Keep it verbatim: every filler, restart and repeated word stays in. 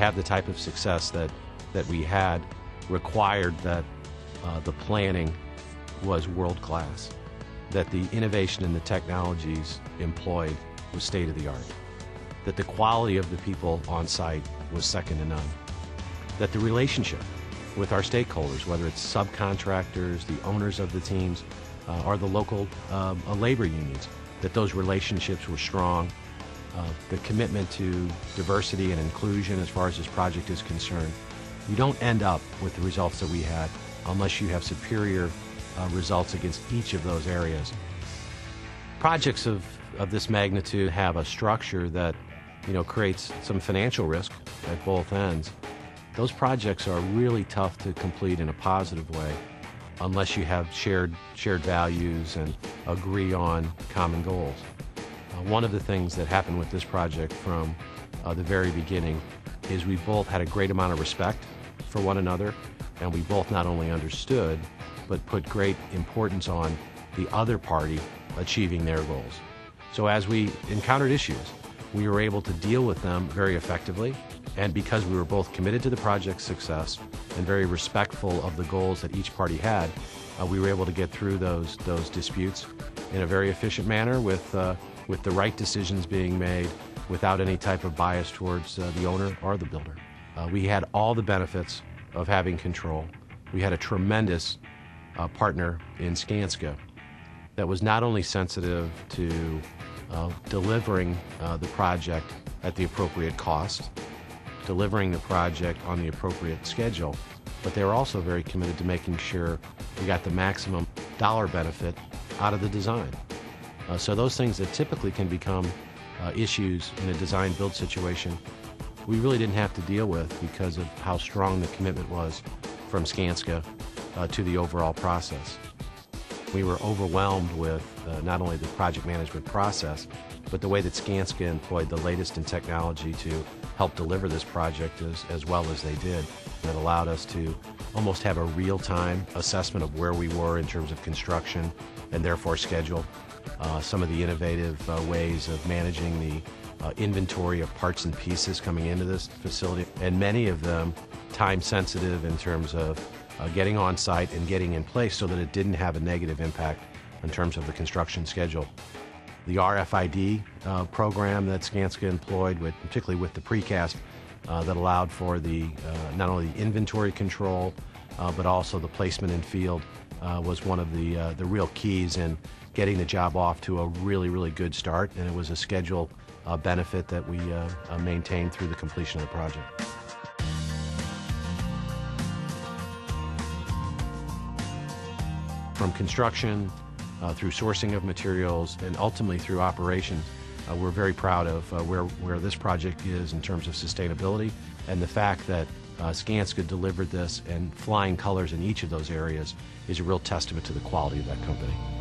have the type of success that, that we had required that uh, the planning was world-class, that the innovation in the technologies employed was state-of-the-art, that the quality of the people on site was second to none, that the relationship with our stakeholders, whether it's subcontractors, the owners of the teams, uh, or the local uh, labor unions, that those relationships were strong, uh, the commitment to diversity and inclusion as far as this project is concerned. You don't end up with the results that we had unless you have superior uh, results against each of those areas. Projects of, of this magnitude have a structure that, you know, creates some financial risk at both ends. Those projects are really tough to complete in a positive way unless you have shared, shared values and agree on common goals. Uh, one of the things that happened with this project from uh, the very beginning is we both had a great amount of respect for one another, and we both not only understood, but put great importance on the other party achieving their goals. So as we encountered issues, we were able to deal with them very effectively, and because we were both committed to the project's success and very respectful of the goals that each party had, uh, we were able to get through those, those disputes in a very efficient manner with, uh, with the right decisions being made without any type of bias towards uh, the owner or the builder. Uh, we had all the benefits of having control. We had a tremendous uh, partner in Skanska that was not only sensitive to uh, delivering uh, the project at the appropriate cost, delivering the project on the appropriate schedule, but they were also very committed to making sure we got the maximum dollar benefit out of the design. Uh, so those things that typically can become Uh, issues in a design-build situation, we really didn't have to deal with because of how strong the commitment was from Skanska uh, to the overall process. We were overwhelmed with uh, not only the project management process, but the way that Skanska employed the latest in technology to help deliver this project as, as well as they did. That allowed us to almost have a real-time assessment of where we were in terms of construction and therefore schedule. Uh, some of the innovative uh, ways of managing the uh, inventory of parts and pieces coming into this facility, and many of them time sensitive in terms of uh, getting on site and getting in place so that it didn't have a negative impact in terms of the construction schedule. The R F I D uh, program that Skanska employed, with, particularly with the precast, uh, that allowed for the uh, not only the inventory control uh, but also the placement in field, uh, was one of the, uh, the real keys in getting the job off to a really, really good start, and it was a schedule uh, benefit that we uh, uh, maintained through the completion of the project. From construction, uh, through sourcing of materials, and ultimately through operations, uh, we're very proud of uh, where, where this project is in terms of sustainability, and the fact that uh, Skanska delivered this and flying colors in each of those areas is a real testament to the quality of that company.